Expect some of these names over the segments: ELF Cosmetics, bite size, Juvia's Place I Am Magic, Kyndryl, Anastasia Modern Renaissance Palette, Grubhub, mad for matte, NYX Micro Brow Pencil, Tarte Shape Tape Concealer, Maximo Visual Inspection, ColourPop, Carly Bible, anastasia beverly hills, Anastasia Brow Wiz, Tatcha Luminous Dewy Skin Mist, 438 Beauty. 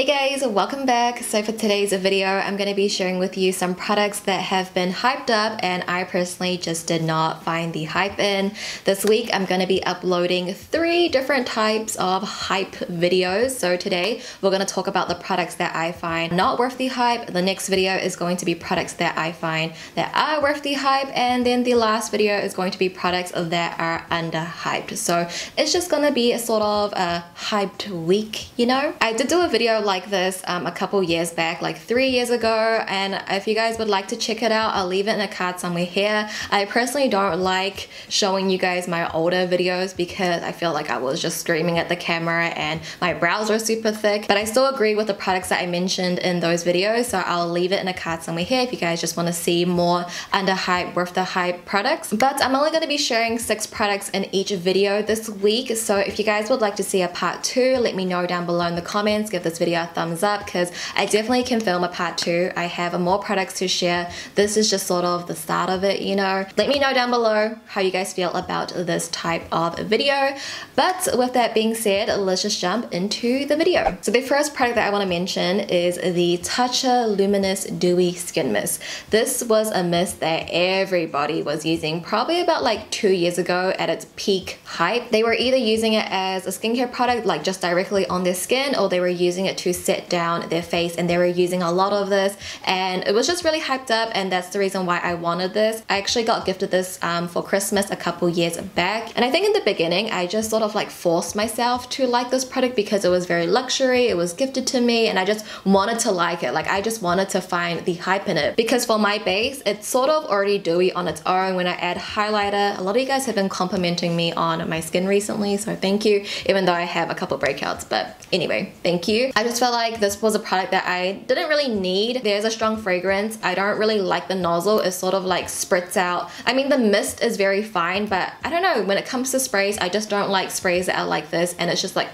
Hey guys, welcome back. So for today's video, I'm going to be sharing with you some products that have been hyped up and I personally just did not find the hype in. This week, I'm going to be uploading 3 different types of hype videos. So today, we're going to talk about the products that I find not worth the hype. The next video is going to be products that I find that are worth the hype. And then the last video is going to be products that are underhyped. So it's just going to be a sort of a hyped week, you know? I did do a video like this a couple years back, like 3 years ago, and if you guys would like to check it out, I'll leave it in a card somewhere here. I personally don't like showing you guys my older videos because I feel like I was just screaming at the camera and my brows were super thick, but I still agree with the products that I mentioned in those videos, so I'll leave it in a card somewhere here if you guys just want to see more under hype, worth the hype products. But I'm only going to be sharing 6 products in each video this week, so if you guys would like to see a part 2, let me know down below in the comments. Give this video a thumbs up because I definitely can film a part 2. I have more products to share. This is just sort of the start of it, you know. Let me know down below how you guys feel about this type of video. But with that being said, let's just jump into the video. So the first product that I want to mention is the Tatcha Luminous Dewy Skin Mist. This was a mist that everybody was using probably about like 2 years ago at its peak hype. They were either using it as a skincare product, like just directly on their skin, or they were using it to set down their face, and they were using a lot of this, and it was just really hyped up, and that's the reason why I wanted this. I actually got gifted this for Christmas a couple years back, and I think in the beginning I just sort of like forced myself to like this product because it was very luxury, it was gifted to me, and I just wanted to like it. Like I just wanted to find the hype in it because for my base it's sort of already dewy on its own. When I add highlighter, a lot of you guys have been complimenting me on my skin recently, so thank you, even though I have a couple breakouts, but anyway, thank you. I just felt like this was a product that I didn't really need. There's a strong fragrance. I don't really like the nozzle. It sort of like spritz out. I mean, the mist is very fine, but I don't know. When it comes to sprays, I just don't like sprays that are like this, and it's just like,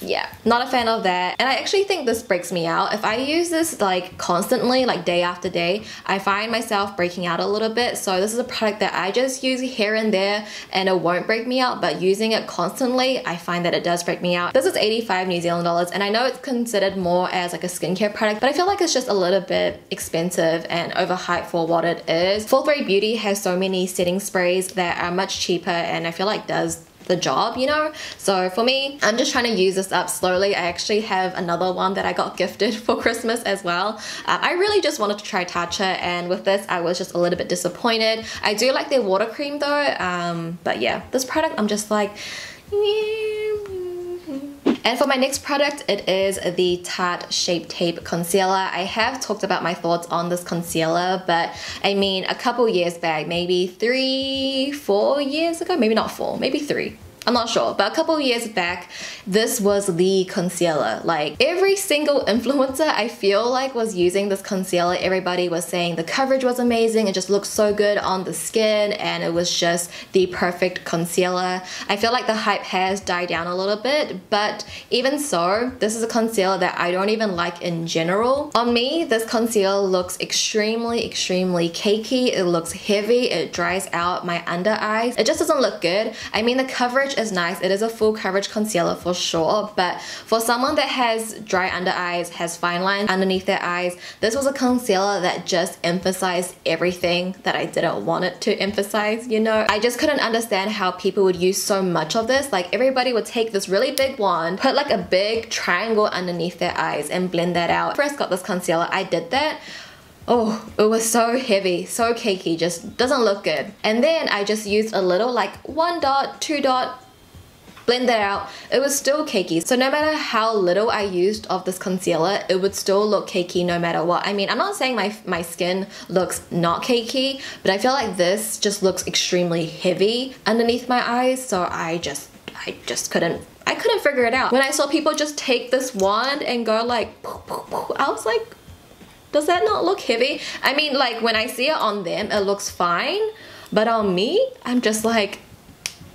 yeah, not a fan of that. And I actually think this breaks me out. If I use this like constantly, like day after day, I find myself breaking out a little bit. So this is a product that I just use here and there and it won't break me out, but using it constantly, I find that it does break me out. This is 85 New Zealand dollars, and I know it's considered more as like a skincare product, but I feel like it's just a little bit expensive and overhyped for what it is. 438 Beauty has so many setting sprays that are much cheaper, and I feel like does the job, you know? So for me, I'm just trying to use this up slowly. I actually have another one that I got gifted for Christmas as well. I really just wanted to try Tatcha, and with this I was just a little bit disappointed. I do like their water cream though, but yeah, this product I'm just like, And for my next product, it is the Tarte Shape Tape Concealer. I have talked about my thoughts on this concealer, but I mean, a couple years back, maybe 3-4 years ago, maybe not 4, maybe 3. I'm not sure, but a couple years back, this was the concealer. Like every single influencer I feel like was using this concealer. Everybody was saying the coverage was amazing, it just looked so good on the skin, and it was just the perfect concealer. I feel like the hype has died down a little bit, but even so, this is a concealer that I don't even like in general. On me, this concealer looks extremely cakey. It looks heavy, it dries out my under eyes. It just doesn't look good. I mean, the coverage is nice, it is a full coverage concealer for sure, but for someone that has dry under eyes, has fine lines underneath their eyes, this was a concealer that just emphasized everything that I didn't want it to emphasize, you know. I just couldn't understand how people would use so much of this. Like everybody would take this really big wand, put like a big triangle underneath their eyes and blend that out. First got this concealer, I did that. Oh, it was so heavy, so cakey, just doesn't look good. And then I just used a little, like 1 dot, 2 dot, blend that out. It was still cakey. So no matter how little I used of this concealer, it would still look cakey no matter what. I mean, I'm not saying my skin looks not cakey, but I feel like this just looks extremely heavy underneath my eyes, so I just couldn't figure it out. When I saw people just take this wand and go like poof, poof, poof, I was like, does that not look heavy? I mean, like when I see it on them, it looks fine, but on me, I'm just like,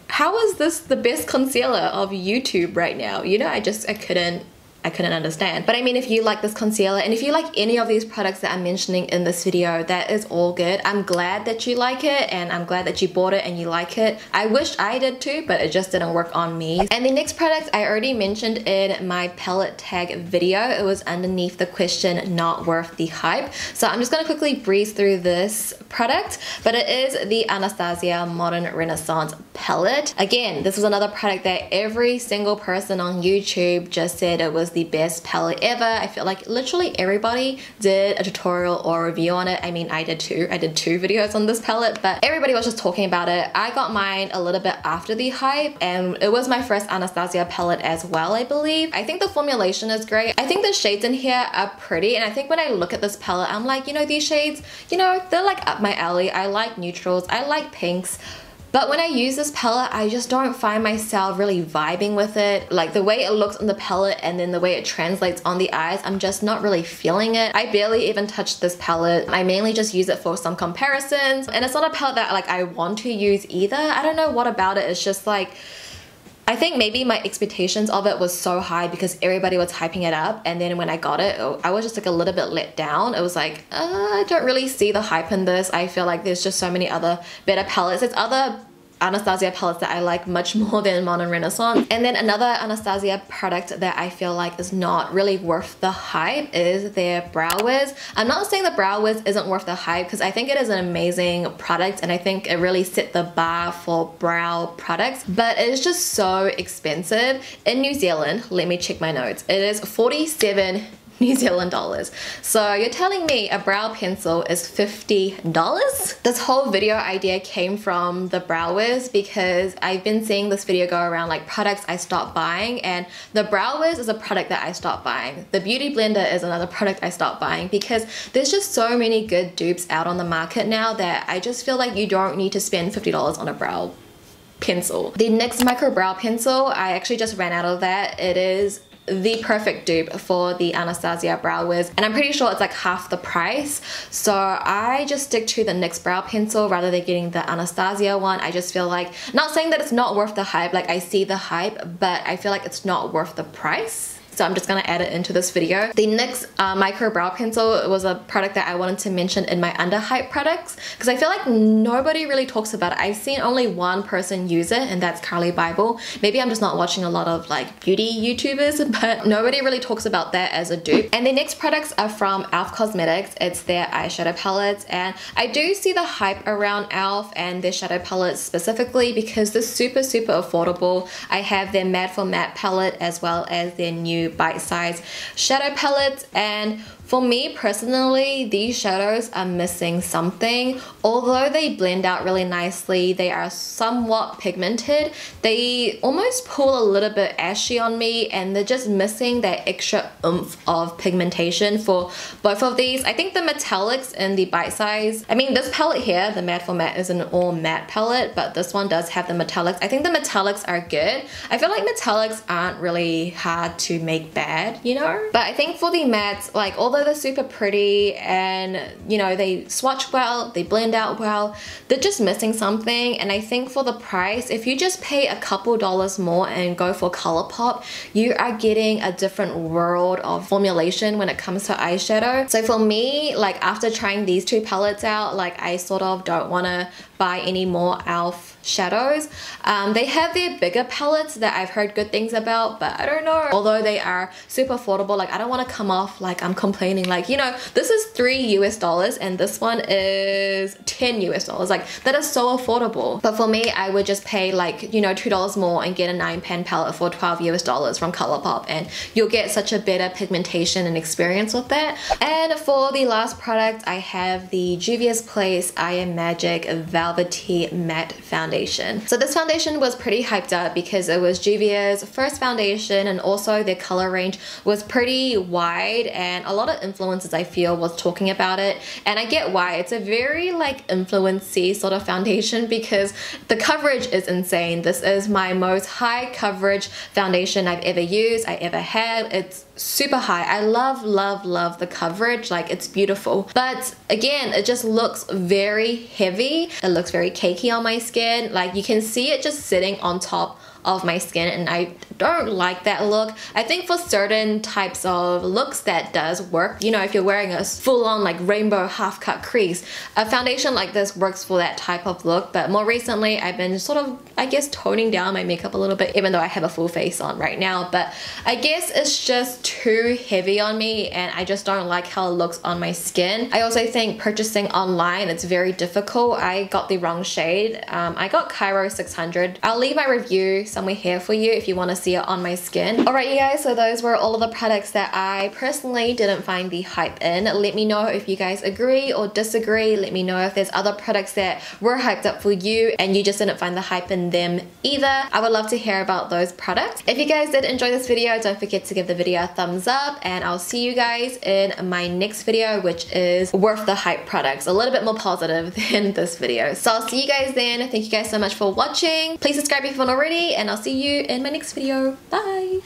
how is this the best concealer of YouTube right now? You know, I couldn't I couldn't understand. But I mean, if you like this concealer and if you like any of these products that I'm mentioning in this video, that is all good. I'm glad that you like it and I'm glad that you bought it and you like it. I wish I did too, but it just didn't work on me. And the next product I already mentioned in my palette tag video. It was underneath the question, not worth the hype. So I'm just going to quickly breeze through this product, but it is the Anastasia Modern Renaissance Palette. Again, this was another product that every single person on YouTube just said it was the best palette ever. I feel like literally everybody did a tutorial or review on it. I mean, I did too. I did two videos on this palette, but everybody was just talking about it. I got mine a little bit after the hype, and it was my first Anastasia palette as well, I believe. I think the formulation is great. I think the shades in here are pretty, and I think when I look at this palette, I'm like, you know, these shades, you know, they're like up my alley. I like neutrals, I like pinks. But when I use this palette, I just don't find myself really vibing with it. Like the way it looks on the palette and then the way it translates on the eyes, I'm just not really feeling it. I barely even touched this palette. I mainly just use it for some comparisons. And it's not a palette that like I want to use either. I don't know what about it. It's just like, I think maybe my expectations of it was so high because everybody was hyping it up, and then when I got it, I was just like a little bit let down. It was like, I don't really see the hype in this. I feel like there's just so many other better palettes. There's other Anastasia palettes that I like much more than Modern Renaissance. And then another Anastasia product that I feel like is not really worth the hype is their Brow Wiz. I'm not saying the Brow Wiz isn't worth the hype because I think it is an amazing product and I think it really set the bar for brow products, but it is just so expensive. In New Zealand, let me check my notes, it is 47 New Zealand dollars. So you're telling me a brow pencil is $50? This whole video idea came from the Brow Wiz because I've been seeing this video go around like products I stopped buying, and the Brow Wiz is a product that I stopped buying. The Beauty Blender is another product I stopped buying because there's just so many good dupes out on the market now that I just feel like you don't need to spend $50 on a brow pencil. The NYX Micro Brow Pencil, I actually just ran out of that. It is the perfect dupe for the Anastasia Brow Wiz, and I'm pretty sure it's like half the price, so I just stick to the NYX brow pencil rather than getting the Anastasia one. I just feel like, not saying that it's not worth the hype, like I see the hype, but I feel like it's not worth the price. So I'm just going to add it into this video. The NYX Micro Brow Pencil was a product that I wanted to mention in my underhyped products because I feel like nobody really talks about it. I've seen only one person use it, and that's Carly Bible. Maybe I'm just not watching a lot of like beauty YouTubers, but nobody really talks about that as a dupe. And the next products are from ELF Cosmetics. It's their eyeshadow palettes, and I do see the hype around ELF and their shadow palettes specifically because they're super, super affordable. I have their Matte for Matte palette as well as their new bite-sized shadow palettes, and for me personally, these shadows are missing something. Although they blend out really nicely, they are somewhat pigmented, they almost pull a little bit ashy on me, and they're just missing that extra oomph of pigmentation for both of these. I think the metallics and the bite-size, I mean this palette here, the Matte for Matte, is an all matte palette, but this one does have the metallics. I think the metallics are good. I feel like metallics aren't really hard to make bad, you know? But I think for the mattes, like all the they're super pretty and you know they swatch well, they blend out well, they're just missing something. And I think for the price, if you just pay a couple dollars more and go for ColourPop, you are getting a different world of formulation when it comes to eyeshadow. So for me, like after trying these two palettes out, like I sort of don't want to buy any more ELF shadows. They have their bigger palettes that I've heard good things about, but I don't know. Although they are super affordable, like I don't want to come off like I'm complaining, like, you know, this is $3 and this one is $10. Like that is so affordable. But for me, I would just pay like, you know, $2 more and get a 9-pan palette for $12 from ColourPop, and you'll get such a better pigmentation and experience with that. And for the last product, I have the Juvia's Place I Am Magic Velvety Matte Foundation. So this foundation was pretty hyped up because it was Juvia's first foundation, and also their color range was pretty wide, and a lot of influencers I feel was talking about it, and I get why. It's a very like influency sort of foundation because the coverage is insane. This is my most high coverage foundation I've ever used, I ever had. It's super high. I love, love, love the coverage. Like it's beautiful. But again, it just looks very heavy. It looks very cakey on my skin. Like you can see it just sitting on top of my skin, and I don't like that look. I think for certain types of looks that does work. You know, if you're wearing a full-on like rainbow half-cut crease, a foundation like this works for that type of look. But more recently, I've been sort of, I guess, toning down my makeup a little bit, even though I have a full face on right now. But I guess it's just too heavy on me, and I just don't like how it looks on my skin. I also think purchasing online, it's very difficult. I got the wrong shade. I got Cairo 600. I'll leave my review somewhere here for you if you want to see it on my skin. Alright you guys, so those were all of the products that I personally didn't find the hype in. Let me know if you guys agree or disagree. Let me know if there's other products that were hyped up for you and you just didn't find the hype in them either. I would love to hear about those products. If you guys did enjoy this video, don't forget to give the video a thumbs up, and I'll see you guys in my next video, which is worth the hype products. A little bit more positive than this video. So I'll see you guys then. Thank you guys so much for watching. Please subscribe if you haven't already, and I'll see you in my next video. Bye!